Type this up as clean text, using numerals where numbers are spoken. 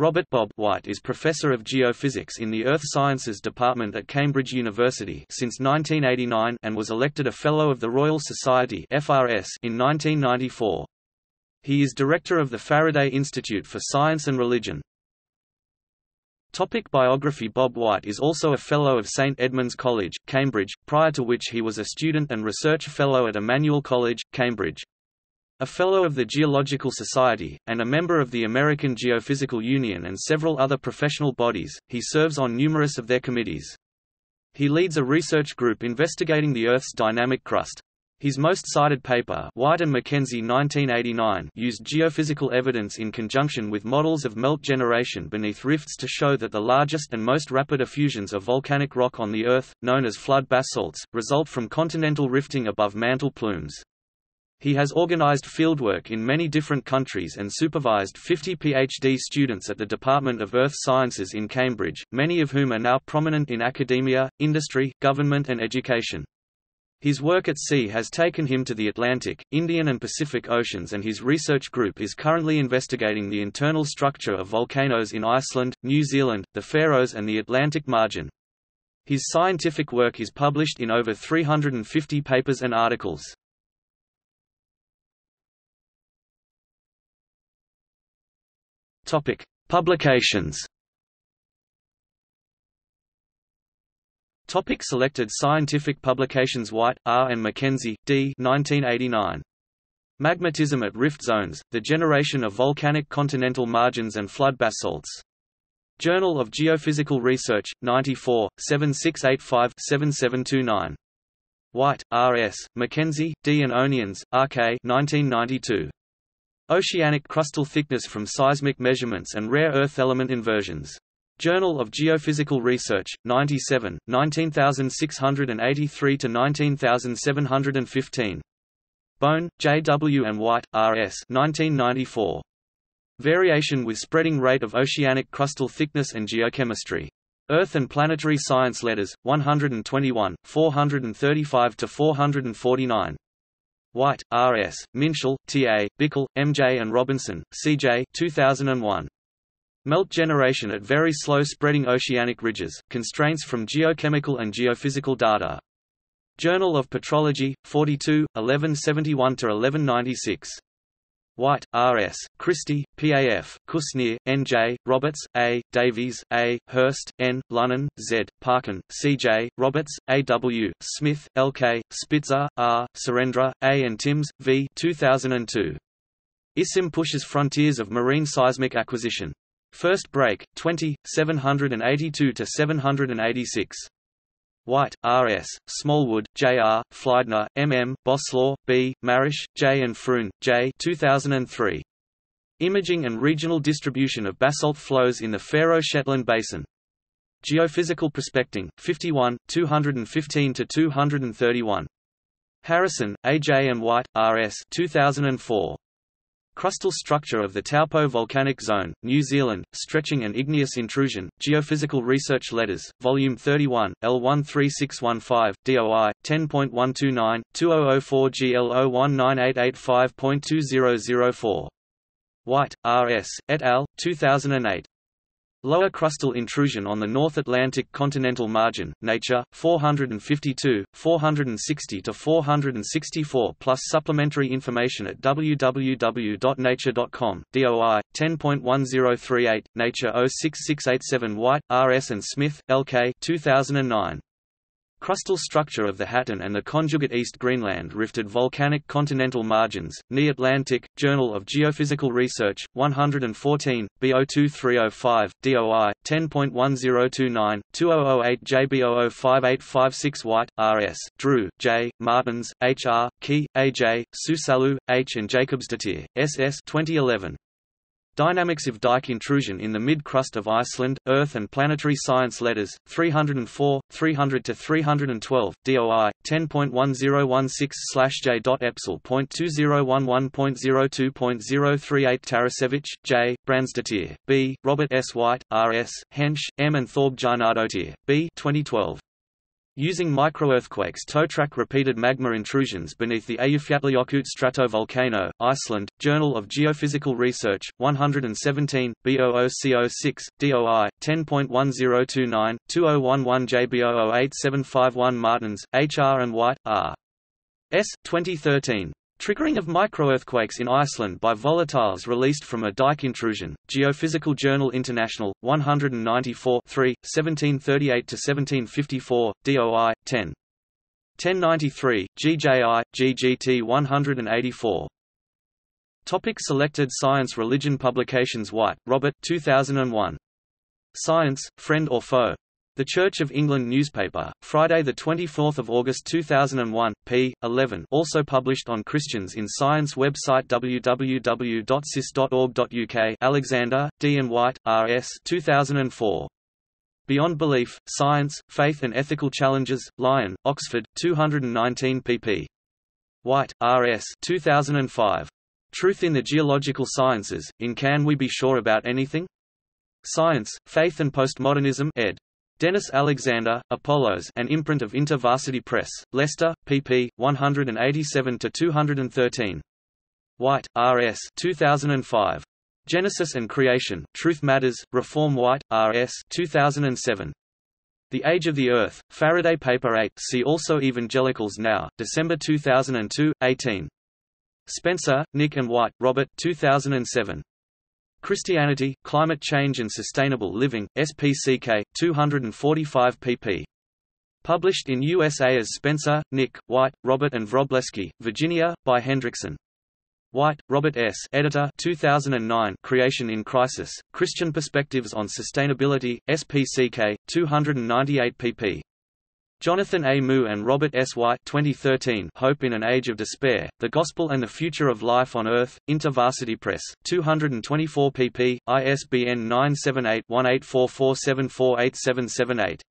Robert Bob White is Professor of Geophysics in the Earth Sciences Department at Cambridge University since 1989 and was elected a Fellow of the Royal Society (FRS) in 1994. He is Director of the Faraday Institute for Science and Religion. Topic biography. Bob White is also a Fellow of St Edmund's College, Cambridge, prior to which he was a student and research fellow at Emmanuel College, Cambridge. A Fellow of the Geological Society, and a member of the American Geophysical Union and several other professional bodies, he serves on numerous of their committees. He leads a research group investigating the Earth's dynamic crust. His most cited paper, White and McKenzie 1989, used geophysical evidence in conjunction with models of melt generation beneath rifts to show that the largest and most rapid effusions of volcanic rock on the Earth, known as flood basalts, result from continental rifting above mantle plumes. He has organized fieldwork in many different countries and supervised 50 PhD students at the Department of Earth Sciences in Cambridge, many of whom are now prominent in academia, industry, government and education. His work at sea has taken him to the Atlantic, Indian and Pacific Oceans, and his research group is currently investigating the internal structure of volcanoes in Iceland, New Zealand, the Faroes and the Atlantic margin. His scientific work is published in over 350 papers and articles. Topic: Publications. Topic: Selected scientific publications. White, R. and McKenzie, D. 1989. Magmatism at Rift Zones: The Generation of Volcanic Continental Margins and Flood Basalts. Journal of Geophysical Research, 94, 7685-7729. White, R. S., McKenzie, D. and Onions, R. K. 1992. Oceanic crustal thickness from seismic measurements and rare earth element inversions. Journal of Geophysical Research, 97, 19683-19715. Bone, J. W. and White, R. S. 1994. Variation with spreading rate of oceanic crustal thickness and geochemistry. Earth and Planetary Science Letters, 121, 435-449. White, R. S., Minshull, T. A., Bickle, M. J. and Robinson, C. J. 2001. Melt generation at very slow spreading oceanic ridges, constraints from geochemical and geophysical data. Journal of Petrology, 42, 1171-1196. White, R. S., Christie, P. A. F., Kusnir, N. J., Roberts, A., Davies, A., Hurst, N., Lunan, Z., Parkin, C. J., Roberts, A. W., Smith, L. K., Spitzer, R., Surendra, A. and Timms, V. 2002. ISIM pushes frontiers of marine seismic acquisition. First Break, 20, 782-786. White, R. S., Smallwood, J. R., Fleidner, M. M., Boslaw, B., Marish, J. and Froon, J. 2003. Imaging and regional distribution of basalt flows in the Faroe-Shetland Basin. Geophysical Prospecting, 51, 215-231. Harrison, A. J. and White, R. S. 2004. Crustal structure of the Taupo Volcanic Zone, New Zealand, Stretching and Igneous Intrusion, Geophysical Research Letters, Volume 31, L13615, DOI, 10.129, 2004 GL019885.2004. White, R. S., et al., 2008. Lower crustal intrusion on the North Atlantic continental margin, Nature, 452, 460-464 plus supplementary information at www.nature.com, DOI, 10.1038, Nature 06687. White, R. S. and Smith, L. K. 2009. Crustal structure of the Hatton and the conjugate East Greenland rifted volcanic continental margins, Nea Atlantic, Journal of Geophysical Research, 114, B02305, DOI, 10.1029, 2008 JB005856. White, R. S., Drew, J., Martins, H. R., Key, A. J., Susalu, H. and Jacobsdottir, S. S. 2011. Dynamics of Dike Intrusion in the Mid-Crust of Iceland, Earth and Planetary Science Letters, 304, 300-312, DOI, 10.1016/J.Epsil.2011.02.038. Tarasevich, J., Brandsdottir, B., Robert S. White, R. S., Hensch, M. and Thorb Jarnardottir, B. 2012. Using microearthquakes toe-track repeated magma intrusions beneath the Eyjafjallajökull stratovolcano, Iceland, Journal of Geophysical Research, 117, B00CO6, DOI, 10.1029, 2011JB00875 Martins, H.R. and White, R. S. 2013. Triggering of microearthquakes in Iceland by volatiles released from a dike intrusion. Geophysical Journal International, 194 3, 1738–1754, DOI, 10. 1093, GJI, GGT 184. Topic selected science religion publications. White, Robert, 2001. Science, Friend or Foe? The Church of England newspaper, Friday 24 August 2001, p. 11, also published on Christians in Science website www.cis.org.uk. Alexander, D. and White, R. S. 2004. Beyond Belief, Science, Faith and Ethical Challenges, Lyon, Oxford, 219 pp. White, R. S. 2005. Truth in the Geological Sciences, in Can We Be Sure About Anything? Science, Faith and Postmodernism, ed. Dennis Alexander, Apollos, an imprint of InterVarsity Press, Leicester, pp. 187–213. White, R. S. 2005. Genesis and Creation, Truth Matters, Reform. White, R. S. 2007. The Age of the Earth, Faraday Paper 8, see also Evangelicals Now, December 2002, 18. Spencer, Nick and White, Robert, 2007. Christianity, Climate Change and Sustainable Living, SPCK, 245 pp. Published in USA as Spencer, Nick, White, Robert and Wrobleski, Virginia, by Hendrickson. White, Robert S. Editor, 2009. Creation in Crisis, Christian Perspectives on Sustainability, SPCK, 298 pp. Jonathan A. Moo and Robert S. White, 2013. Hope in an Age of Despair, The Gospel and the Future of Life on Earth, InterVarsity Press, 224 pp. ISBN 978-1844748778.